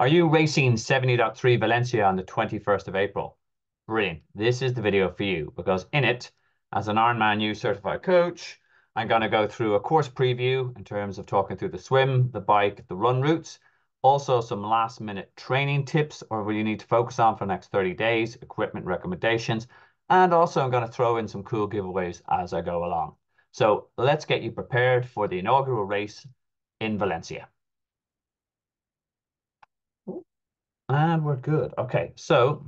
Are you racing 70.3 Valencia on the 21st of April? Brilliant. This is the video for you, because in it, as an Ironman U certified coach, I'm going to go through a course preview in terms of talking through the swim, the bike, the run routes, also some last minute training tips or what you need to focus on for the next 30 days, equipment recommendations, and also I'm going to throw in some cool giveaways as I go along. So let's get you prepared for the inaugural race in Valencia. And we're good. Okay, so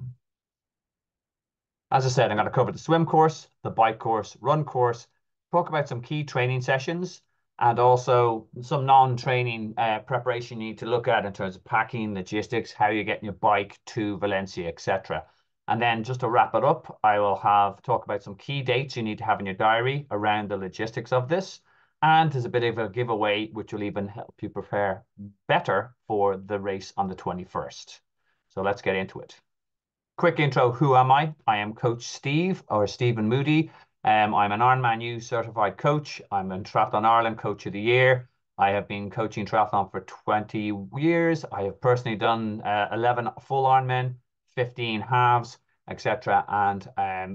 as I said, I'm going to cover the swim course, the bike course, run course, talk about some key training sessions, and also some non-training preparation you need to look at in terms of packing, logistics, how you're getting your bike to Valencia, etc. And then just to wrap it up, I will talk about some key dates you need to have in your diary around the logistics of this. And there's a bit of a giveaway, which will even help you prepare better for the race on the 21st. So let's get into it. Quick intro, who am I? I am Coach Steve, or Stephen Moody. I'm an Ironman U certified coach. I'm in Triathlon Ireland Coach of the Year. I have been coaching triathlon for 20 years. I have personally done 11 full Ironmen, 15 halves, etc. And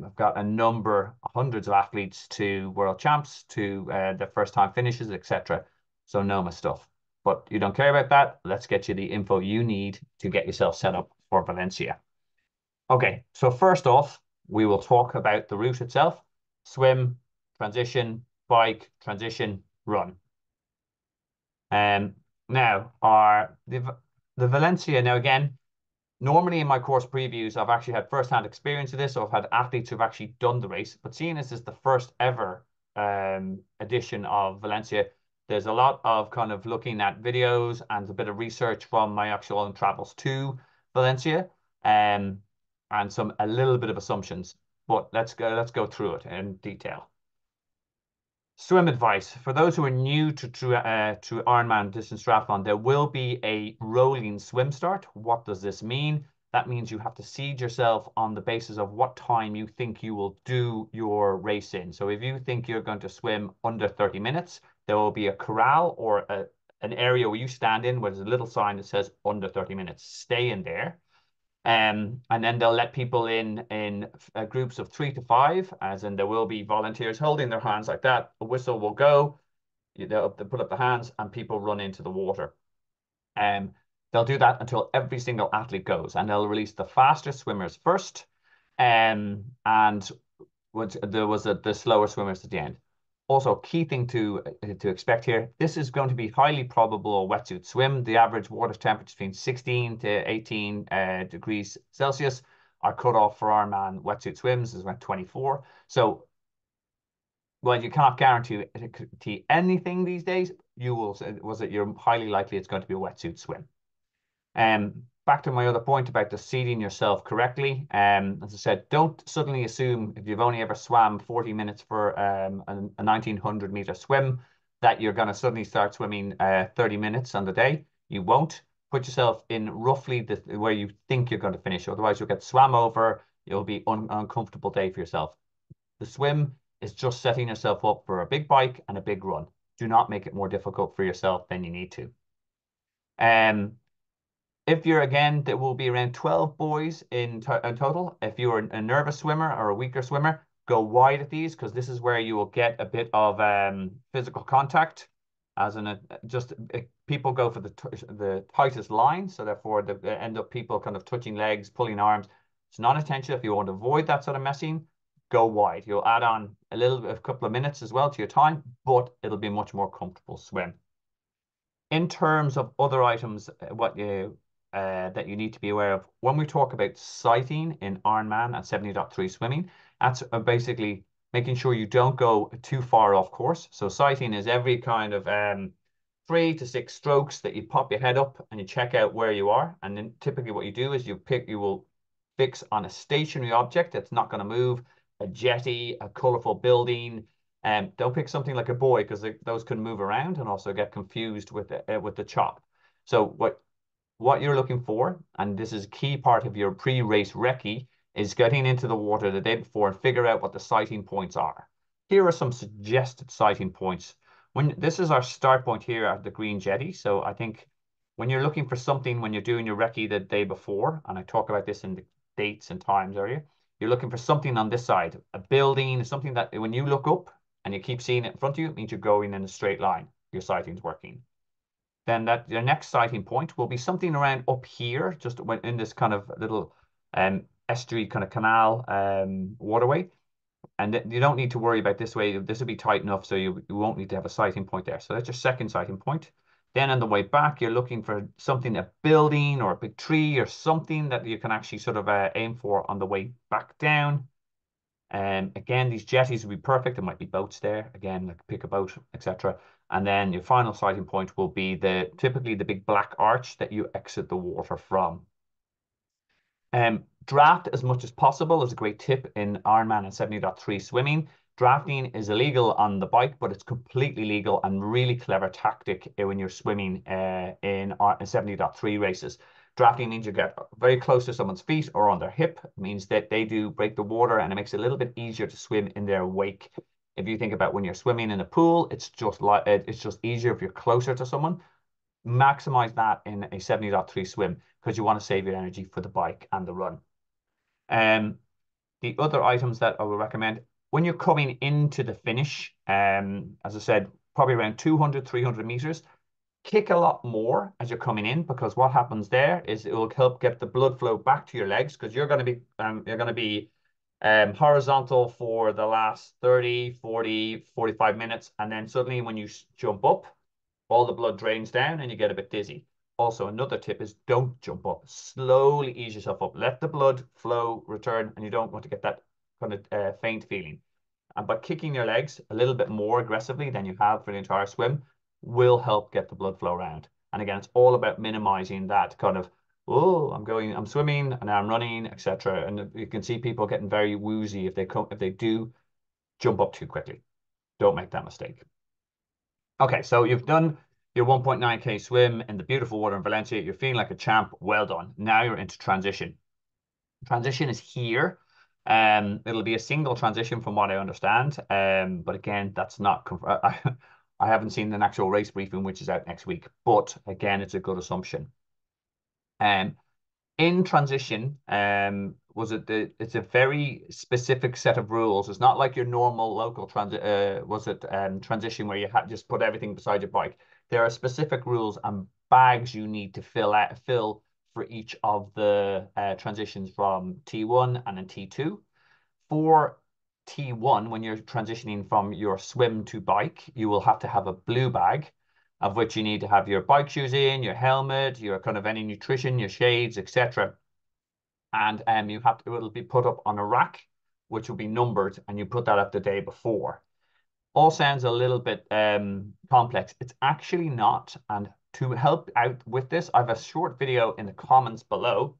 I've got a number, hundreds of athletes to world champs, to their first time finishes, etc. So know my stuff. But you don't care about that. Let's get you the info you need to get yourself set up for Valencia. Okay, so first off, we will talk about the route itself. Swim, transition, bike, transition, run. Now, the Valencia, now again, normally in my course previews, I've actually had first-hand experience of this, so I've had athletes who've actually done the race, but seeing this is the first ever edition of Valencia, there's a lot of kind of looking at videos and a bit of research from my actual own travels to Valencia. And a little bit of assumptions, but let's go through it in detail. Swim advice for those who are new to Ironman distance triathlon: there will be a rolling swim start. What does this mean? That means you have to seed yourself on the basis of what time you think you will do your race in. So if you think you're going to swim under 30 minutes, there will be a corral or an area where you stand in where there's a little sign that says under 30 minutes. Stay in there. And then they'll let people in groups of 3 to 5, as in there will be volunteers holding their hands like that. A whistle will go, they'll put up the hands and people run into the water. They'll do that until every single athlete goes, and they'll release the fastest swimmers first. And there was the slower swimmers at the end. Also, key thing to expect here, this is going to be highly probable a wetsuit swim. The average water temperature between 16 to 18 degrees Celsius. Our cutoff for Ironman wetsuit swims is around 24. So, well, you cannot guarantee anything these days. You're highly likely it's going to be a wetsuit swim. Back to my other point about the seeding yourself correctly. As I said, don't suddenly assume if you've only ever swam 40 minutes for a 1900 meter swim that you're going to suddenly start swimming 30 minutes on the day. You won't. Put yourself in roughly where you think you're going to finish. Otherwise, you'll get swam over. It'll be an uncomfortable day for yourself. The swim is just setting yourself up for a big bike and a big run. Do not make it more difficult for yourself than you need to. If you're, again, there will be around 12 boys in total. If you're a nervous swimmer or a weaker swimmer, go wide at these, because this is where you will get a bit of physical contact. As in, people go for the tightest line, so therefore they end up people kind of touching legs, pulling arms. It's non-intentional. If you want to avoid that sort of messing, go wide. You'll add on a couple of minutes as well to your time, but it'll be a much more comfortable swim. In terms of other items, that you need to be aware of. When we talk about sighting in Ironman and 70.3 swimming, that's basically making sure you don't go too far off course. So sighting is every kind of 3 to 6 strokes that you pop your head up and you check out where you are. And then typically what you do is you will fix on a stationary object that's not going to move, a jetty, a colorful building. Don't pick something like a buoy, because those can move around and also get confused with the chop. So what you're looking for, and this is a key part of your pre-race recce, is getting into the water the day before and figure out what the sighting points are. Here are some suggested sighting points. This is our start point here at the green jetty. So I think when you're looking for something, when you're doing your recce the day before, and I talk about this in the dates and times earlier, you're looking for something on this side, a building, something that when you look up and you keep seeing it in front of you, it means you're going in a straight line. Your sighting's working. Then that your next sighting point will be something around up here, just when in this kind of little estuary kind of canal waterway. And you don't need to worry about this way. This will be tight enough so you won't need to have a sighting point there. So that's your second sighting point. Then on the way back, you're looking for something, a building or a big tree or something that you can actually sort of aim for on the way back down. And again, these jetties will be perfect. There might be boats there. Again, like pick a boat, etc. And then your final sighting point will be typically the big black arch that you exit the water from. Draft as much as possible is a great tip in Ironman and 70.3 swimming. Drafting is illegal on the bike, but it's completely legal and really clever tactic when you're swimming in 70.3 races. Drafting means you get very close to someone's feet or on their hip. It means that they do break the water and it makes it a little bit easier to swim in their wake. If you think about when you're swimming in a pool, it's just easier if you're closer to someone. Maximize that in a 70.3 swim because you want to save your energy for the bike and the run. The other items that I would recommend when you're coming into the finish, as I said, probably around 200, 300 meters, kick a lot more as you're coming in, because what happens there is it will help get the blood flow back to your legs, because you're going to be horizontal for the last 30, 40, 45 minutes. And then suddenly when you jump up, all the blood drains down and you get a bit dizzy. Also, another tip is don't jump up. Slowly ease yourself up. Let the blood flow return, and you don't want to get that kind of faint feeling. And by kicking your legs a little bit more aggressively than you have for the entire swim will help get the blood flow around. And again, it's all about minimizing that kind of, oh, I'm swimming and I'm running, etc. And you can see people getting very woozy if they do jump up too quickly. Don't make that mistake. Okay, so you've done your 1.9K swim in the beautiful water in Valencia. You're feeling like a champ. Well done. Now you're into transition. Transition is here. It'll be a single transition from what I understand. But again, that's not... I haven't seen an actual race briefing, which is out next week. But again, it's a good assumption. In transition, it's a very specific set of rules. It's not like your normal local transition where you just put everything beside your bike. There are specific rules and bags you need to fill for each of the transitions from T1 and then T2. For T1, when you're transitioning from your swim to bike, you will have to have a blue bag, of which you need to have your bike shoes in, your helmet, your kind of any nutrition, your shades, etc. And it'll be put up on a rack, which will be numbered, and you put that up the day before. All sounds a little bit complex. It's actually not. And to help out with this, I have a short video in the comments below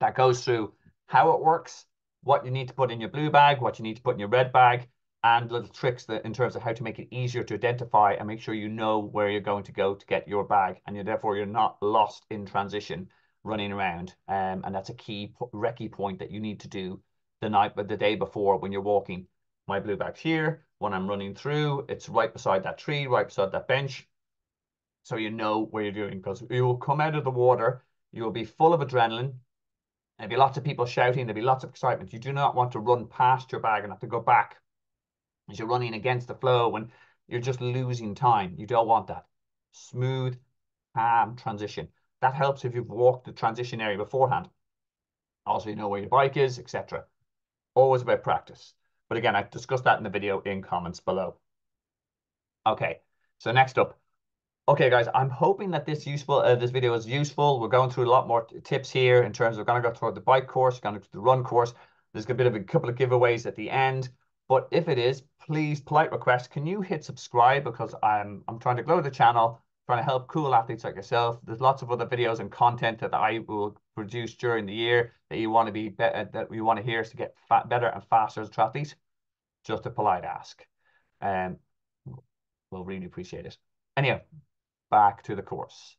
that goes through how it works, what you need to put in your blue bag, what you need to put in your red bag, and little tricks that in terms of how to make it easier to identify and make sure you know where you're going to go to get your bag, and therefore you're not lost in transition running around. And that's a key recce point that you need to do the day before when you're walking. My blue bag's here. When I'm running through, it's right beside that tree, right beside that bench. So you know where you're doing, because you will come out of the water, you will be full of adrenaline. There'll be lots of people shouting. There'll be lots of excitement. You do not want to run past your bag and have to go back as you're running against the flow and you're just losing time. You don't want that. Smooth, calm transition. That helps if you've walked the transition area beforehand. Also, you know where your bike is, etc. Always about practice. But again, I discussed that in the video in comments below. Okay, so next up. Okay, guys, I'm hoping that this video is useful. We're going through a lot more tips here in terms of going to go through the bike course, going to the run course. There's going to be a couple of giveaways at the end. But if it is, please, polite request, can you hit subscribe? Because I'm trying to grow the channel, trying to help cool athletes like yourself. There's lots of other videos and content that I will produce during the year that you want to hear to get better and faster as triathletes. Just a polite ask. We'll really appreciate it. Anyhow, back to the course.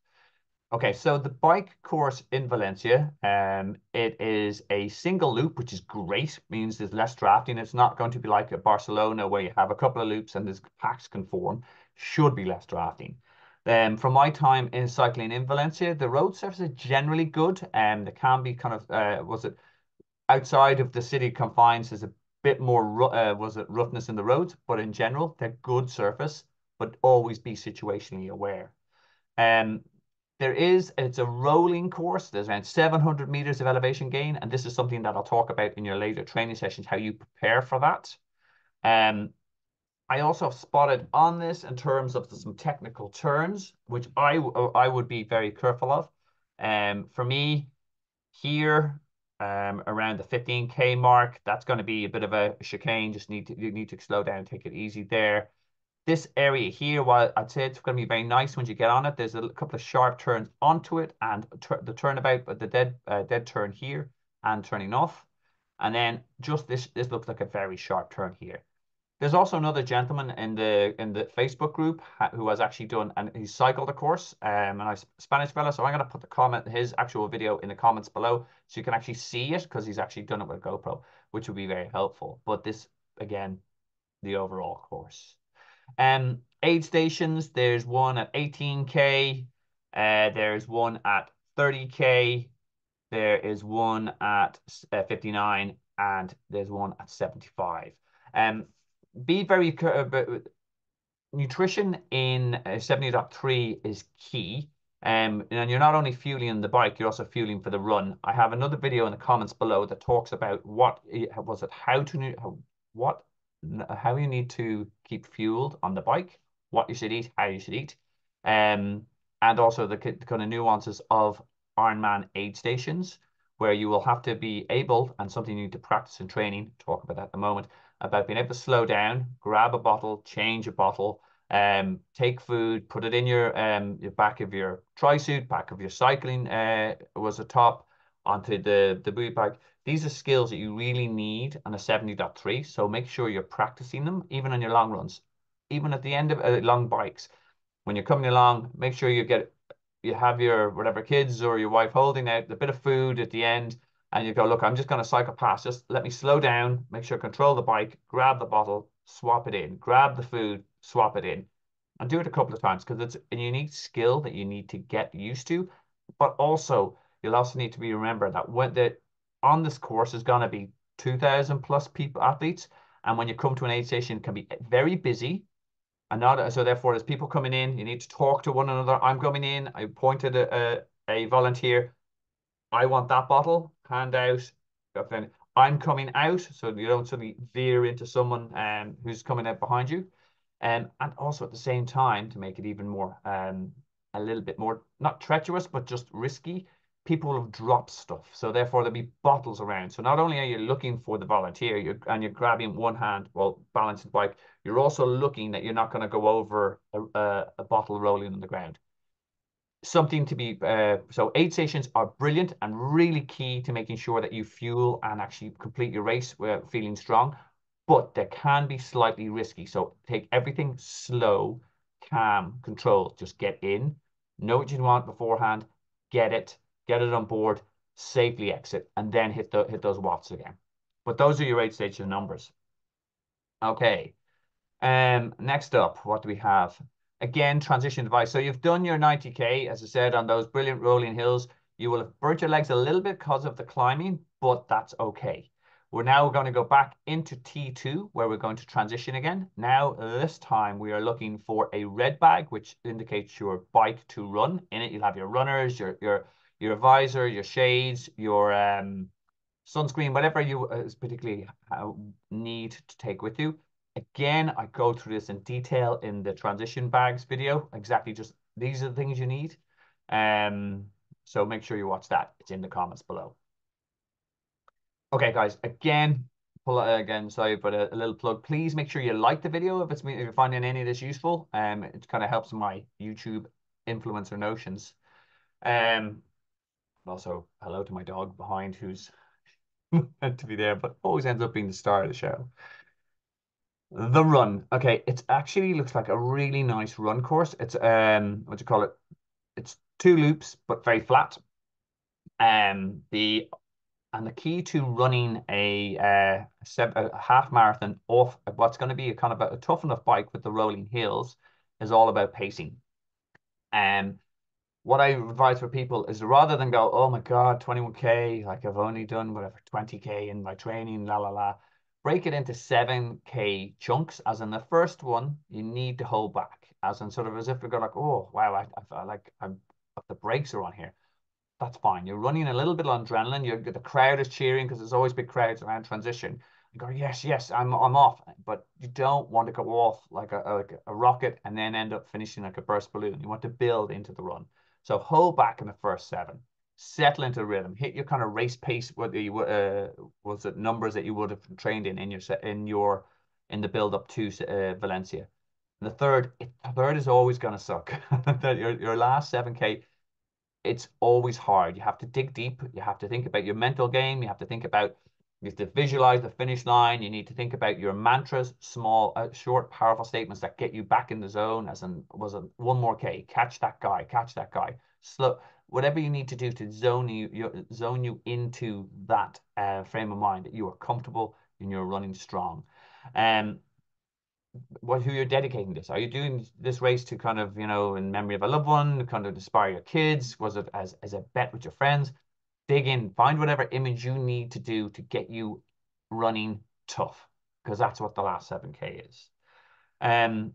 Okay, so the bike course in Valencia, it is a single loop, which is great. It means there's less drafting. It's not going to be like at Barcelona where you have a couple of loops and there's packs can form. Should be less drafting. From my time in cycling in Valencia, the road surface is generally good. There can be kind of, outside of the city confines, there's a bit more, roughness in the roads, but in general, they're good surface, but always be situationally aware. It's a rolling course. There's around 700 meters of elevation gain. And this is something that I'll talk about in your later training sessions, how you prepare for that. I also have spotted on this in terms of some technical terms, which I would be very careful of. For me here, around the 15K mark, that's going to be a bit of a chicane. You need to slow down, take it easy there. This area here, while I'd say it's going to be very nice when you get on it, there's a couple of sharp turns onto it, and the turnabout, but the dead turn here and turning off. And then just this looks like a very sharp turn here. There's also another gentleman in the Facebook group who has actually done, and he cycled the course, and a Spanish fella, so I'm going to put the comment, his actual video, in the comments below, so you can actually see it, because he's actually done it with a GoPro, which would be very helpful. But this, again, the overall course. Aid stations, there's one at 18K, there's one at 30K, there is one at 59, and there's one at 75. Be very careful. Nutrition in 70.3 is key, and you're not only fueling the bike, you're also fueling for the run. I have another video in the comments below that talks about how you need to keep fueled on the bike, what you should eat, how you should eat, and also the kind of nuances of Ironman aid stations, where you will have to be able, and something you need to practice in training, talk about that at the moment, about being able to slow down, grab a bottle, change a bottle, take food, put it in your back of your tri-suit, back of your cycling top, onto the buoy bag. These are skills that you really need on a 70.3, so make sure you're practicing them, even on your long runs, even at the end of long bikes. When you're coming along, make sure you have your whatever kids or your wife holding out a bit of food at the end, and you go, look, I'm just going to cycle past. Just let me slow down, make sure I control the bike, grab the bottle, swap it in, grab the food, swap it in, and do it a couple of times, because it's a unique skill that you need to get used to. But also, you'll also need to be remember that on this course is going to be 2,000 plus people, athletes, and when you come to an aid station, it can be very busy. And so therefore, there's people coming in, you need to talk to one another. I'm coming in, I pointed a volunteer, I want that bottle, hand out. Then I'm coming out, so you don't suddenly veer into someone who's coming out behind you. And also at the same time, to make it even more, a little bit more, not treacherous, but just risky, people will have dropped stuff. So therefore, there'll be bottles around. So not only are you looking for the volunteer, you're grabbing one hand while balancing the bike, you're also looking that you're not going to go over a bottle rolling on the ground. Something to be, so aid stations are brilliant and really key to making sure that you fuel and actually complete your race feeling strong, but they can be slightly risky. So take everything slow, calm, controlled. Just get in, know what you want beforehand, get it on board, safely exit, and then hit those watts again. But those are your aid station numbers. Okay, next up, what do we have? Again, transition advice. So you've done your 90K, as I said, on those brilliant rolling hills. You will have burnt your legs a little bit because of the climbing, but that's okay. We're now going to go back into T2, where we're going to transition again. Now, this time, we are looking for a red bag, which indicates your bike to run. In it, you'll have your runners, your visor, your shades, your sunscreen, whatever you particularly need to take with you. Again, I go through this in detail in the transition bags video. Exactly, just these are the things you need. So make sure you watch that. It's in the comments below. Okay, guys. Again, sorry, but a little plug. Please make sure you like the video if you're finding any of this useful. It kind of helps my YouTube influencer notions. Also, hello to my dog behind, who's meant to be there, but always ends up being the star of the show. The run. Okay, it actually looks like a really nice run course. It's what do you call it? It's two loops, but very flat. The key to running a half marathon off what's going to be a tough enough bike with the rolling hills is all about pacing. What I advise for people is rather than go, oh my God, 21K, like I've only done whatever, 20K in my training, la, la, la. Break it into 7K chunks, as in the first one, you need to hold back, as in sort of as if we go like, oh, wow, the brakes are on here. That's fine. You're running a little bit on adrenaline. The crowd is cheering because there's always big crowds around transition. You go, yes, yes, I'm off. But you don't want to go off like a rocket and then end up finishing like a burst balloon. You want to build into the run. So hold back in the first seven. Settle into rhythm. Hit your kind of race pace, whether you was it numbers that you would have trained in the build up to Valencia. And the third is always going to suck. your last 7K, it's always hard. You have to dig deep. You have to think about your mental game. You have to visualize the finish line. You need to think about your mantras, small, short, powerful statements that get you back in the zone. As in, was it one more K? Catch that guy. Catch that guy. Slow. Whatever you need to do to zone you into that frame of mind that you are comfortable and you're running strong. Who you're dedicating this? Are you doing this race to kind of, you know, in memory of a loved one, kind of inspire your kids? Was it as a bet with your friends? Dig in, find whatever image you need to do to get you running tough, because that's what the last 7K is.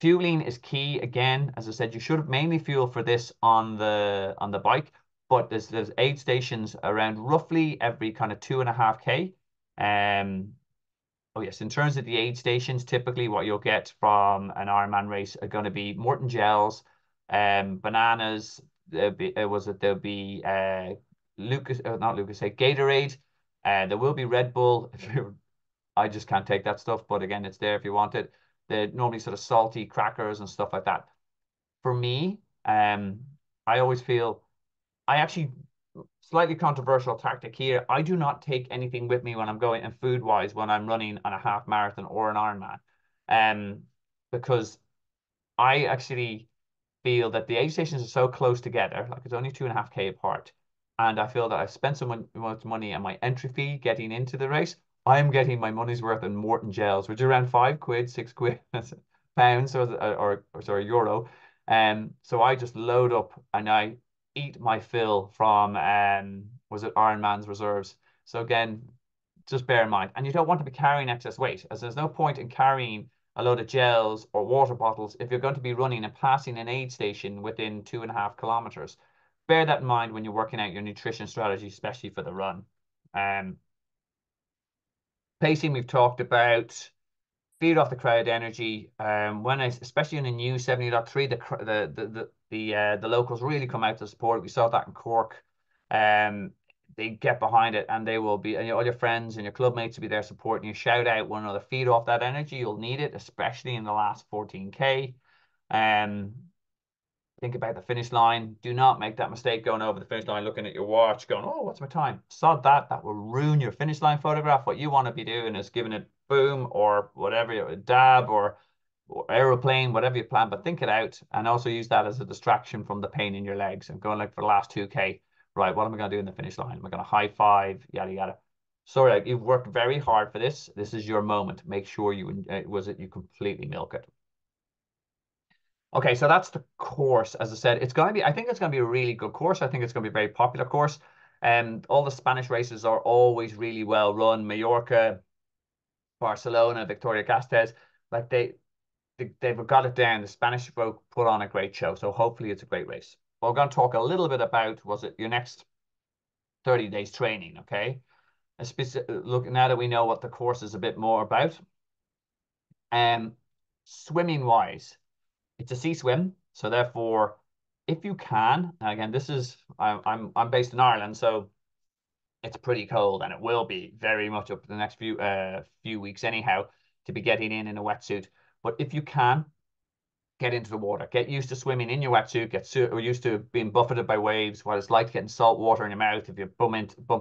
Fueling is key. Again, as I said, you should mainly fuel for this on the bike, but there's aid stations around roughly every kind of 2.5K. Oh yes, in terms of the aid stations, typically what you'll get from an Ironman race are going to be Maurten gels, bananas. Gatorade. There will be Red Bull. I just can't take that stuff, but again, it's there if you want it. They're normally sort of salty crackers and stuff like that. For me, I always feel, I actually, slightly controversial tactic here, I do not take anything with me when I'm going, and food-wise, when I'm running on a half marathon or an Ironman, because I actually feel that the aid stations are so close together, like it's only 2.5K apart, and I feel that I've spent so much money on my entry fee getting into the race. I'm getting my money's worth in Maurten gels, which are around £5, £6, pounds, or sorry, euro. So I just load up and I eat my fill from, Ironman's reserves. So again, just bear in mind, and you don't want to be carrying excess weight, as there's no point in carrying a load of gels or water bottles if you're going to be running and passing an aid station within 2.5 kilometers. Bear that in mind when you're working out your nutrition strategy, especially for the run. Pacing, we've talked about. Feed off the crowd energy. Especially in the new 70.3, the locals really come out to support. We saw that in Cork. They get behind it, and they will be, and all your friends and your club mates will be there supporting you. Shout out one another. Feed off that energy. You'll need it, especially in the last 14K. Think about the finish line. Do not make that mistake going over the finish line, looking at your watch, going, oh, what's my time? Sod that. That will ruin your finish line photograph. What you want to be doing is giving it boom or whatever, or a dab or aeroplane, whatever you plan, but think it out. And also use that as a distraction from the pain in your legs and going like for the last 2K. Right, what am I going to do in the finish line? Am I going to high five, yada, yada. Sorry, like, you've worked very hard for this. This is your moment. Make sure you completely milk it. Okay, so that's the course. As I said, I think it's going to be a really good course. I think it's going to be a very popular course. All the Spanish races are always really well run. Mallorca, Barcelona, Victoria Castez, like they've got it down. The Spanish folk put on a great show, so hopefully it's a great race. But we're going to talk a little bit about your next 30 days training, okay? Now that we know what the course is a bit more about. Swimming wise, it's a sea swim, so therefore, if you can, now again, I'm based in Ireland, so it's pretty cold, and it will be very much up to the next few weeks anyhow to be getting in a wetsuit. But if you can, get into the water, get used to swimming in your wetsuit, get used to being buffeted by waves, what it's like getting salt water in your mouth if you bump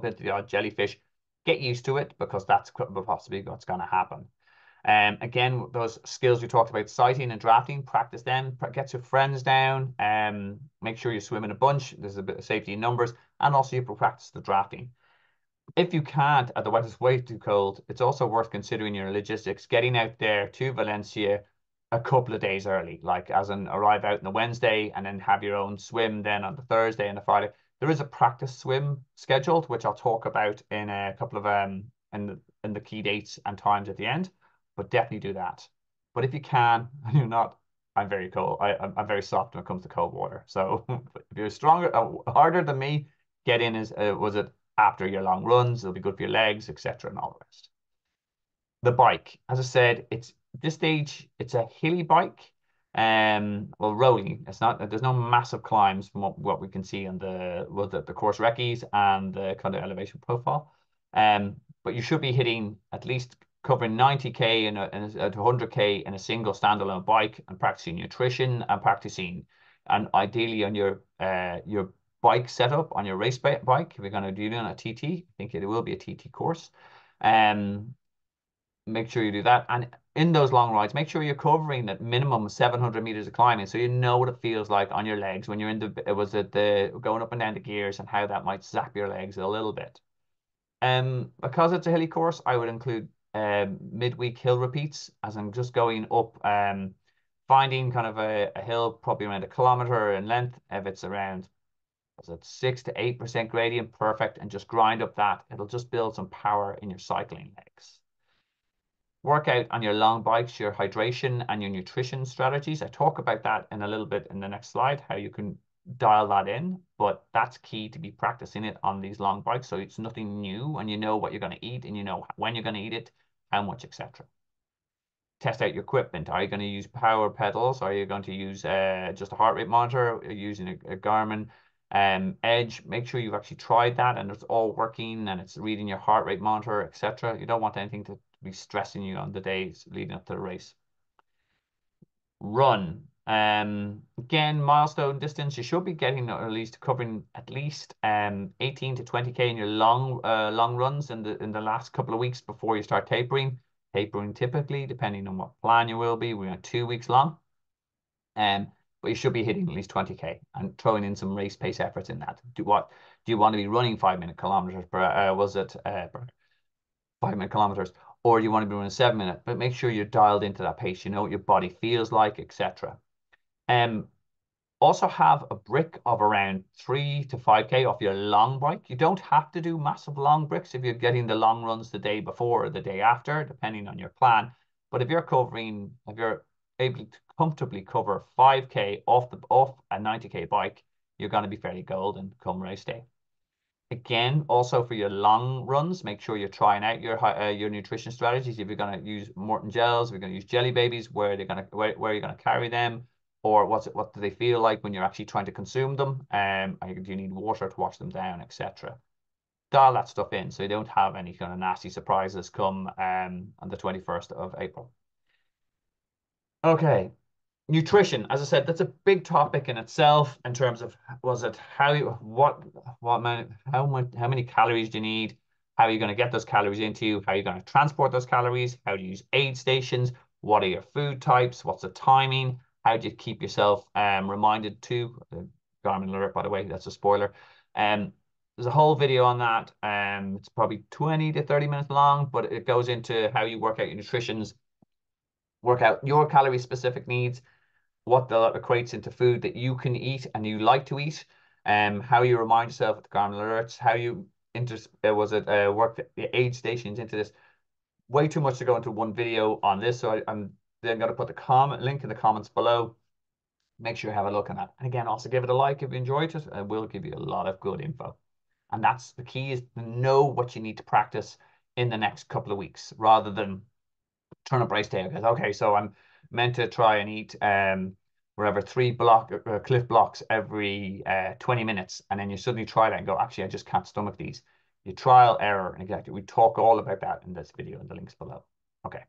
into the odd jellyfish. Get used to it, because that's possibly what's going to happen. Again, those skills we talked about, sighting and drafting, practice them, get your friends down, make sure you swim in a bunch. There's a bit of safety in numbers, and also you practice the drafting. If you can't, otherwise it's way too cold, it's also worth considering your logistics, getting out there to Valencia, a couple of days early, like as in arrive out on the Wednesday and then have your own swim then on the Thursday and the Friday. There is a practice swim scheduled, which I'll talk about in a couple of in the key dates and times at the end, but definitely do that. But if you can, and you're not, I'm very cold. I'm very soft when it comes to cold water. So if you're stronger, harder than me, get in as was it after your long runs. It'll be good for your legs, etc., and all the rest. The bike, as I said, it's this stage. It's a hilly bike. Well, rolling. It's not. There's no massive climbs from what we can see on the course recce's and the kind of elevation profile. But you should be hitting at least, covering 90k and 100k in a single standalone bike, and practicing nutrition and practicing, and ideally on your bike setup on your race bike. If you're going to do it on a TT, I think it will be a TT course. Make sure you do that, and in those long rides, make sure you're covering that minimum 700 meters of climbing, so you know what it feels like on your legs when you're in the going up and down the gears and how that might zap your legs a little bit. Because it's a hilly course, I would include midweek hill repeats, as I'm just going up, finding kind of a hill probably around 1 kilometer in length. If it's around 6 to 8% gradient, perfect, and just grind up that. It'll just build some power in your cycling legs. Work out on your long bikes your hydration and your nutrition strategies. I talk about that in a little bit in the next slide, how you can dial that in, but that's key to be practicing it on these long bikes, so it's nothing new, and you know what you're going to eat, and you know when you're going to eat it, how much, etc. Test out your equipment. Are you going to use power pedals? Are you going to use just a heart rate monitor? Are you using a Garmin Edge? Make sure you've actually tried that and it's all working and it's reading your heart rate monitor, etc. You don't want anything to be stressing you on the days leading up to the race. Run. Again, milestone distance, you should be getting or at least covering at least 18 to 20k in your long runs in the last couple of weeks before you start tapering, typically, depending on what plan you will be. We're 2 weeks long, but you should be hitting at least 20k and throwing in some race pace efforts in that. Do you want to be running 5 minute kilometers, or you want to be running 7 minutes? But make sure you're dialed into that pace, you know what your body feels like, etc. Also have a brick of around 3 to 5k off your long bike. You don't have to do massive long bricks if you're getting the long runs the day before or the day after, depending on your plan. But if you're able to comfortably cover 5k off a 90k bike, you're going to be fairly golden come race day. Again, also for your long runs, make sure you're trying out your nutrition strategies. If you're going to use Maurten gels, if you're going to use jelly babies, where are you going to carry them? Or what do they feel like when you're actually trying to consume them? Do you need water to wash them down, etc. Dial that stuff in so you don't have any kind of nasty surprises come on the 21st of April. Okay, nutrition. As I said, that's a big topic in itself in terms of how many calories do you need? How are you going to get those calories into you? How are you going to transport those calories? How do you use aid stations? What are your food types? What's the timing? How do you keep yourself reminded to? Garmin alert, by the way, that's a spoiler. There's a whole video on that. It's probably 20 to 30 minutes long, but it goes into how you work out your nutrition, work out your calorie specific needs, what that equates into food that you can eat and you like to eat, how you remind yourself of the Garmin alerts, how you work the aid stations into this. Way too much to go into one video on this, so I'm then going to put the comment link in the comments below. Make sure you have a look at that. And again, also give it a like if you enjoyed it. I will give you a lot of good info. And that's the key, is to know what you need to practice in the next couple of weeks, rather than turn up race day. Okay, so I'm meant to try and eat wherever 3 cliff blocks every 20 minutes. And then you suddenly try that and go, actually, I just can't stomach these. You trial, error, and exactly. We talk all about that in this video and the links below. Okay,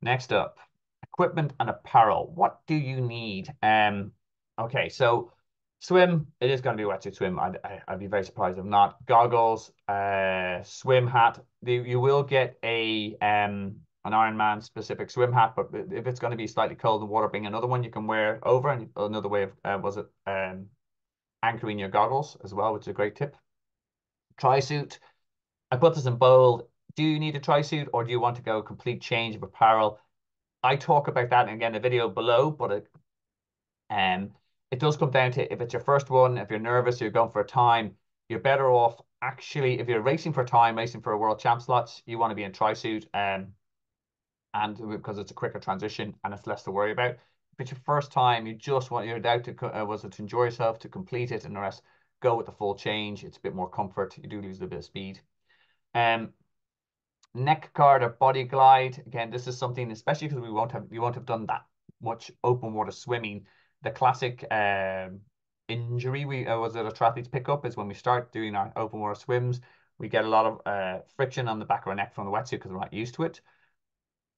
next up. Equipment and apparel. What do you need? Okay, so swim, it is going to be a wetsuit swim. I'd be very surprised if not. Goggles, swim hat. You will get an Ironman specific swim hat, but if it's going to be slightly cold in water, bring another one you can wear over, and another way of anchoring your goggles as well, which is a great tip. Tri-suit. I put this in bold. Do you need a tri-suit, or do you want to go complete change of apparel? I talk about that again in the video below, but it does come down to, if it's your first one, if you're nervous, you're going for time, you're better off actually, if you're racing for time, racing for a world champ slots, you want to be in tri-suit, and because it's a quicker transition and it's less to worry about. If it's your first time, you just want, you're out to, was it to enjoy yourself, to complete it, and the rest, go with the full change. It's a bit more comfort. You do lose a bit of speed. Neck guard or body glide. Again, this is something, especially because we won't have, you won't have done that much open water swimming. The classic injury we was at a triathletes pick up is when we start doing our open water swims, we get a lot of friction on the back of our neck from the wetsuit because we're not used to it.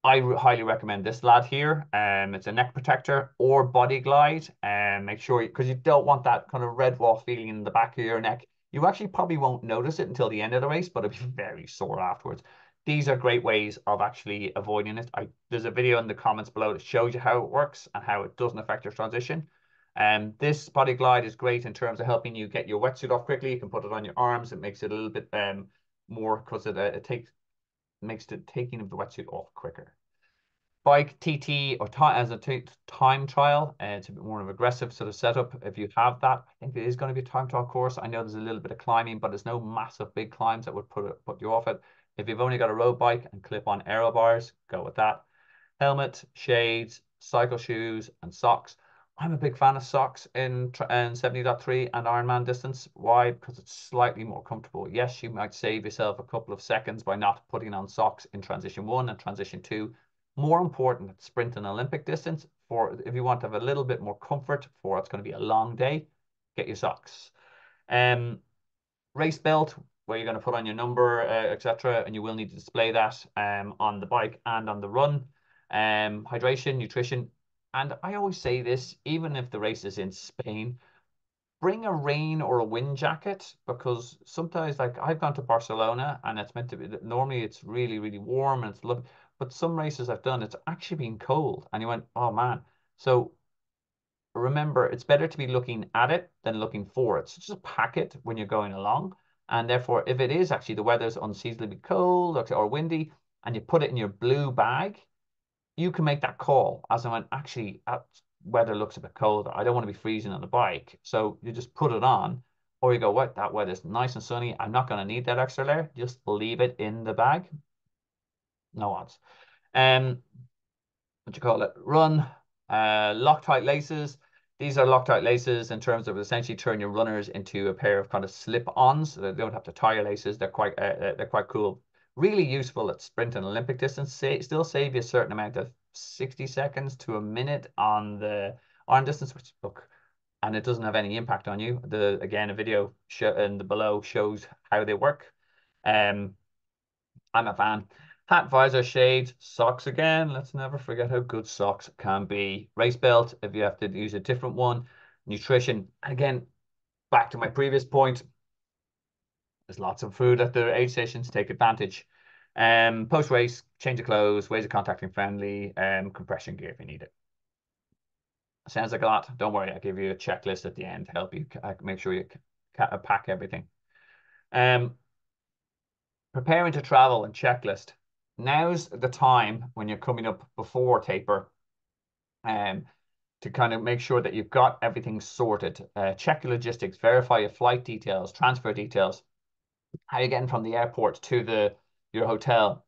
I highly recommend this lad here. It's a neck protector or body glide. Make sure, because you don't want that kind of red raw feeling in the back of your neck. You actually probably won't notice it until the end of the race, but it'll be very sore afterwards. These are great ways of actually avoiding it. There's a video in the comments below that shows you how it works and how it doesn't affect your transition. This body glide is great in terms of helping you get your wetsuit off quickly. You can put it on your arms. It makes it a little bit more, because it makes the taking of the wetsuit off quicker. Bike, TT, or as a time trial, it's a bit more of an aggressive sort of setup. If you have that, I think it is going to be a time trial course. I know there's a little bit of climbing, but there's no massive big climbs that would put you off it. If you've only got a road bike and clip-on aero bars, go with that. Helmet, shades, cycle shoes, and socks. I'm a big fan of socks in 70.3 and Ironman distance. Why? Because it's slightly more comfortable. Yes, you might save yourself a couple of seconds by not putting on socks in transition 1 and transition 2. More important at sprint and Olympic distance, for if you want to have a little bit more comfort for it's going to be a long day, get your socks. Race belt, where you're going to put on your number, etc., and you will need to display that on the bike and on the run. Hydration, nutrition, and I always say this, even if the race is in Spain, bring a rain or a wind jacket, because sometimes, like I've gone to Barcelona and it's meant to be, normally it's really, really warm and it's lovely, but some races I've done, it's actually been cold, and you went, oh man. So remember, it's better to be looking at it than looking for it. So just pack it when you're going along. And therefore, if it is actually the weather's unseasonably cold or windy, and you put it in your blue bag, you can make that call as I went, actually, weather looks a bit colder. I don't want to be freezing on the bike. So you just put it on, or you go, what, that weather's nice and sunny. I'm not going to need that extra layer. Just leave it in the bag. No odds. What you call it? Run. Loctite laces. These are Loctite laces in terms of essentially turn your runners into a pair of kind of slip-ons. So they don't have to tie your laces. They're quite cool. Really useful at sprint and Olympic distance. Still save you a certain amount of 60 seconds to a minute on the arm distance, which look, and it doesn't have any impact on you. Again, a video in the below shows how they work. I'm a fan. Hat, visor, shades, socks again. Let's never forget how good socks can be. Race belt, if you have to use a different one. Nutrition, again, back to my previous point. There's lots of food at the aid stations. Take advantage. Post-race, change of clothes, ways of contacting friendly, compression gear if you need it. Sounds like a lot. Don't worry, I'll give you a checklist at the end to help you make sure you pack everything. Preparing to travel and checklist. Now's the time when you're coming up before taper to kind of make sure that you've got everything sorted. Check your logistics, verify your flight details, transfer details, how you're getting from the airport to your hotel.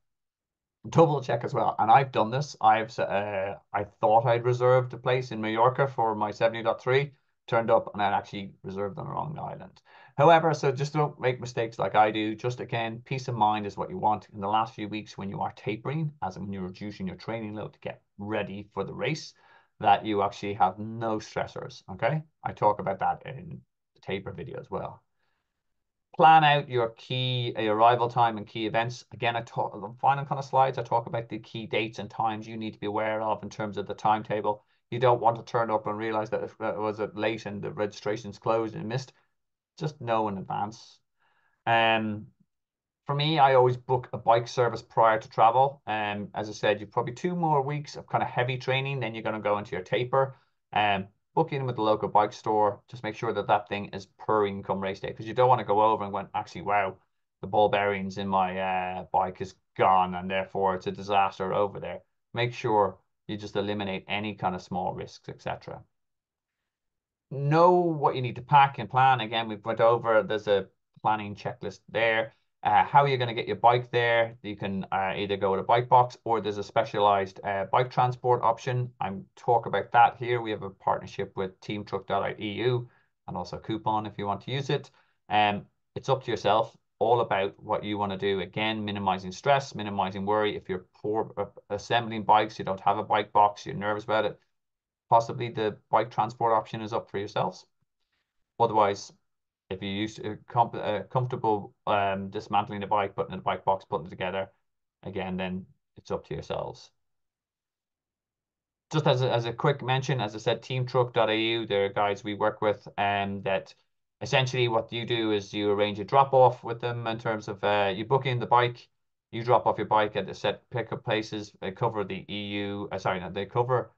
Double check as well. And I've done this. I thought I'd reserved a place in Mallorca for my 70.3, turned up and I'd actually reserved on the wrong island. However, so just don't make mistakes like I do. Just again, peace of mind is what you want in the last few weeks when you are tapering, as in when you're reducing your training load to get ready for the race, that you actually have no stressors, okay? I talk about that in the taper video as well. Plan out your key arrival time and key events. Again, on the final kind of slides, I talk about the key dates and times you need to be aware of in terms of the timetable. You don't want to turn up and realize that it was late and the registration's closed and missed. Just know in advance. For me, I always book a bike service prior to travel. As I said, you've probably 2 more weeks of kind of heavy training, then you're going to go into your taper. Book in with the local bike store. Just make sure that that thing is per income race day, because you don't want to go over and went, actually, wow, the ball bearings in my bike is gone, and therefore it's a disaster over there. Make sure You just eliminate any kind of small risks, etc. Know what you need to pack and plan. Again, we've went over, there's a planning checklist there. How you're going to get your bike there. You can either go with a bike box, or there's a specialized bike transport option. I'm talk about that here. We have a partnership with teamtruck.eu and also coupon if you want to use it. It's up to yourself, all about what you want to do. Again, minimizing stress, minimizing worry. If you're poor assembling bikes, you don't have a bike box, you're nervous about it, possibly the bike transport option is up for yourselves. Otherwise, if you're used to comfortable dismantling the bike, putting in a bike box, putting it together, again, then it's up to yourselves. Just as a quick mention, as I said, teamtruck.eu, they're guys we work with, and that essentially what you do is you arrange a drop-off with them in terms of you book in the bike, you drop off your bike at the set pickup places. They cover the EU, they cover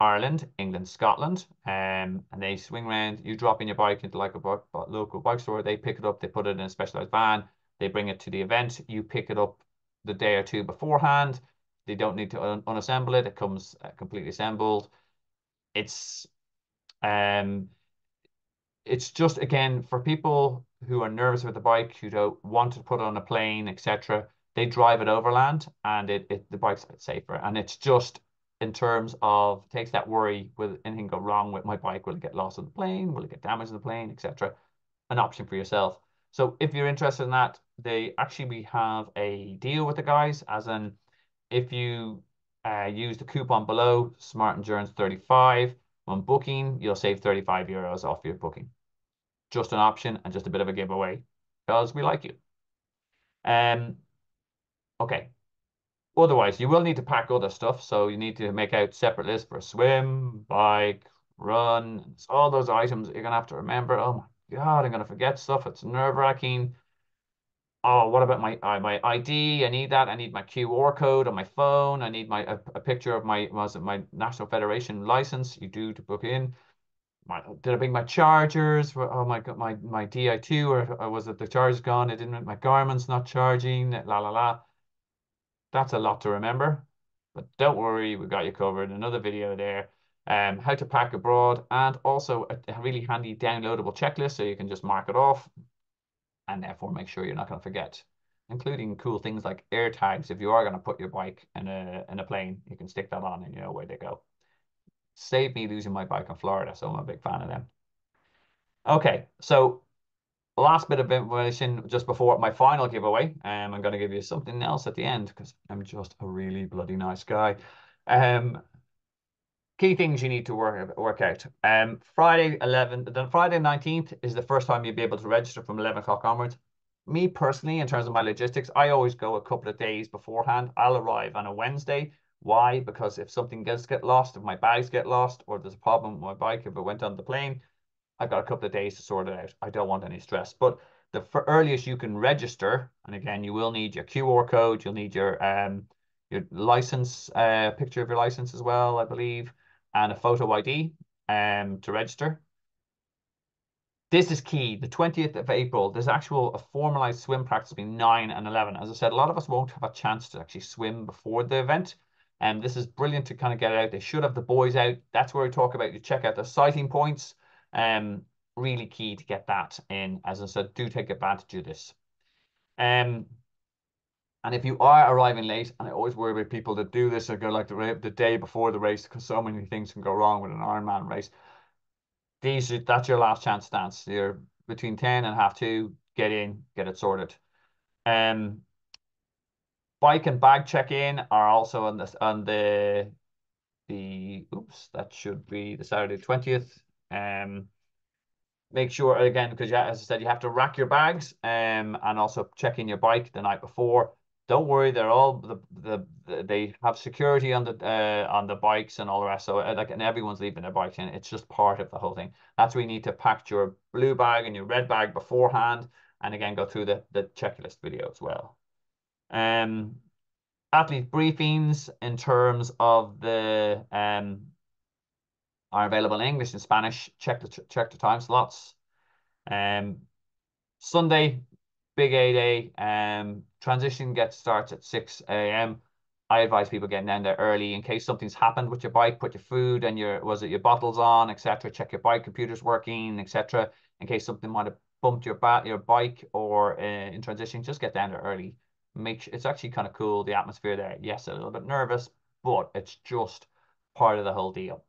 Ireland, England, Scotland, and they swing around. You drop in your bike into like a local bike store. They pick it up. They put it in a specialized van. They bring it to the event. You pick it up the day or two beforehand. They don't need to unassemble it. It comes completely assembled. It's just, again, for people who are nervous with the bike, who don't want to put it on a plane, etc. They drive it overland, and the bike's a bit safer. And it's just, in terms of, takes that worry, will anything go wrong with my bike? Will it get lost on the plane? Will it get damaged on the plane, etc.? An option for yourself. So if you're interested in that, we have a deal with the guys, as in if you use the coupon below, Smart Endurance 35, when booking, you'll save €35 off your booking. Just an option and just a bit of a giveaway because we like you. Okay. Otherwise, you will need to pack other stuff. So you need to make out separate lists for swim, bike, run. It's all those items that you're going to have to remember. Oh my God, I'm going to forget stuff. It's nerve-wracking. Oh, what about my ID? I need that. I need my QR code on my phone. I need a picture of my National Federation license. You do to book in. Did I bring my chargers? Oh my God, my Di2, or was it the charge gone? I didn't, my Garmin's not charging, la la la. That's a lot to remember, but don't worry, we've got you covered. Another video there, how to pack abroad, and also a really handy downloadable checklist, so you can just mark it off and therefore make sure you're not going to forget, including cool things like air tags. If you are going to put your bike in a plane, you can stick that on and you know where they go. Saved me losing my bike in Florida, so I'm a big fan of them. Okay, so last bit of information just before my final giveaway. I'm going to give you something else at the end because I'm just a really bloody nice guy. Key things you need to work out. Friday 19th is the first time you'll be able to register from 11 o'clock onwards. Me personally, in terms of my logistics, I always go a couple of days beforehand. I'll arrive on a Wednesday. Why? Because if something does get lost, if my bags get lost, or there's a problem with my bike, if it went on the plane, I've got a couple of days to sort it out. I don't want any stress. But the earliest you can register, and again, you will need your QR code, you'll need your license, picture of your license as well, I believe, and a photo ID to register. This is key. The 20th of April, there's a formalized swim practice between 9 and 11. As I said, a lot of us won't have a chance to actually swim before the event. And this is brilliant to kind of get out. They should have the boys out. That's where we talk about, you check out the sighting points. Really key to get that in. As I said, do take advantage of this. And if you are arriving late, and I always worry about people that do this, or go like the day before the race, because so many things can go wrong with an Ironman race. That's your last chance stance. You're between 10 and half two. Get in, get it sorted. Bike and bag check-in are also on this oops, that should be the Saturday 20th. Make sure, again, because as I said, you have to rack your bags and also check in your bike the night before. Don't worry, they're all they have security on the bikes and all the rest. So and everyone's leaving their bikes in. It's just part of the whole thing. That's where you need to pack your blue bag and your red bag beforehand, and again go through the checklist video as well. Athlete briefings in terms of the are available in English and Spanish. Check the time slots. Sunday, big A day. Transition starts at 6 a.m. I advise people getting down there early in case something's happened with your bike. Put your food and your bottles on, etc. Check your bike computer's working, etc. In case something might have bumped your bike, or in transition, just get down there early. Make sure, it's actually kind of cool, the atmosphere there. Yes, a little bit nervous, but it's just part of the whole deal.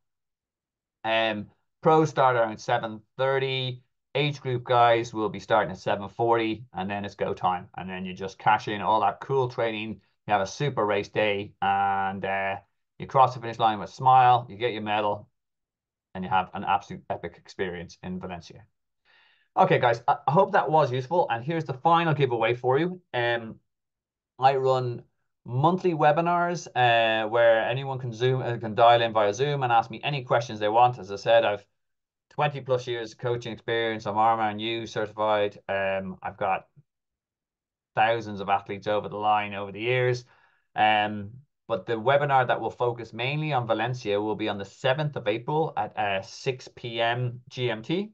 Pros start around 7:30. Age group guys will be starting at 7:40, and then it's go time. And then you just cash in all that cool training. You have a super race day, and you cross the finish line with a smile. You get your medal, and you have an absolute epic experience in Valencia. Okay, guys, I hope that was useful. And here's the final giveaway for you. I run monthly webinars where anyone can dial in via Zoom and ask me any questions they want. As I said, I've 20 plus years coaching experience. I'm Ironman U certified. I've got thousands of athletes over the line over the years. But the webinar that will focus mainly on Valencia will be on the 7th of April at 6 p.m. GMT.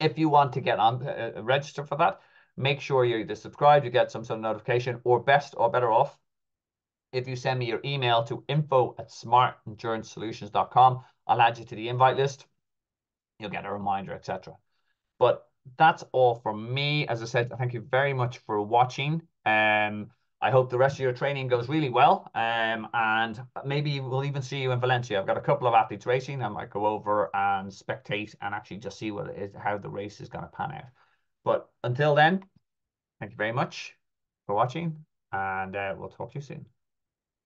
If you want to get on, register for that, make sure you're either subscribed, you get some sort of notification, or best or better off, if you send me your email to info@smartenduranceSolutions.com, I'll add you to the invite list. You'll get a reminder, etc. But that's all from me. As I said, thank you very much for watching. I hope the rest of your training goes really well. And maybe we'll even see you in Valencia. I've got a couple of athletes racing. I might go over and spectate and actually just see what it is, how the race is going to pan out. But until then, thank you very much for watching, and we'll talk to you soon.